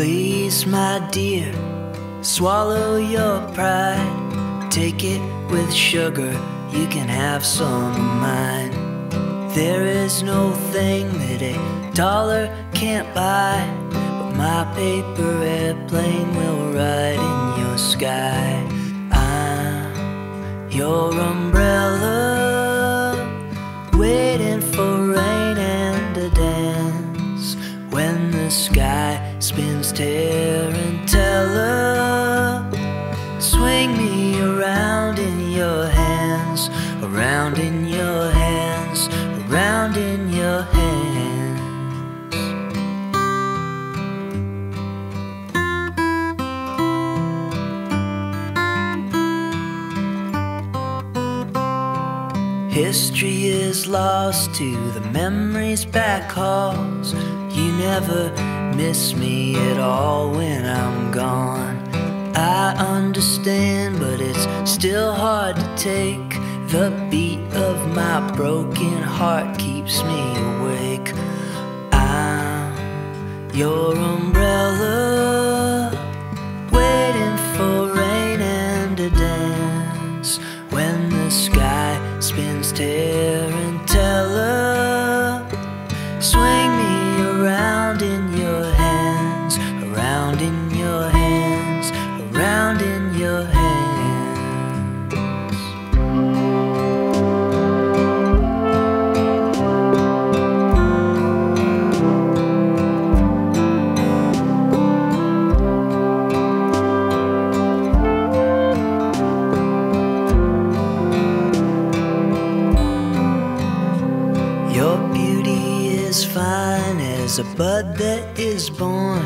Please, my dear, swallow your pride. Take it with sugar, you can have some of mine. There is no thing that a dollar can't buy, but my paper airplane will ride in your sky. I'm your umbrella, waiting for rain and a dance. When the sky spins tarantella, swing me around in your hands, around in your hands, around in your hands. History is lost to the memory's back halls. You never miss me at all when I'm gone. I understand, but it's still hard to take. The beat of my broken heart keeps me awake. I'm your umbrella, waiting for rain and a dance. When the sky spins tarantella, swing me around in your hands, around in your hands, around in your hands. Fine as a bud that is born,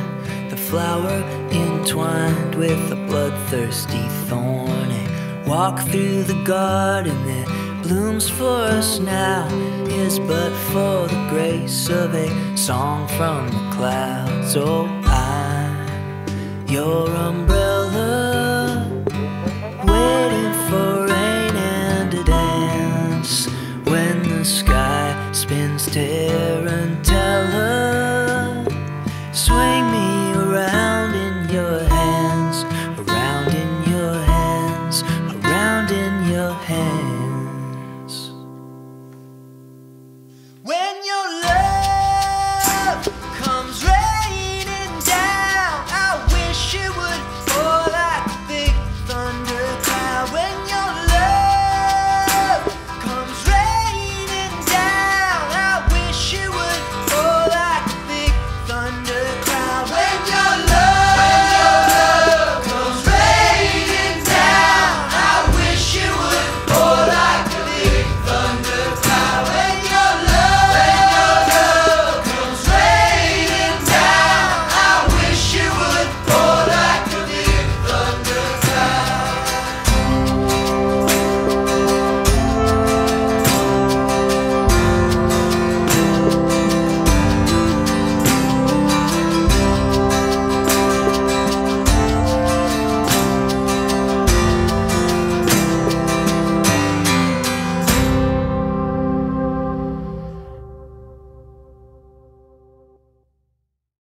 the flower entwined with a bloodthirsty thorn. A walk through the garden that blooms for us now is but for the grace of a song from the clouds. Oh, I'm your umbrella.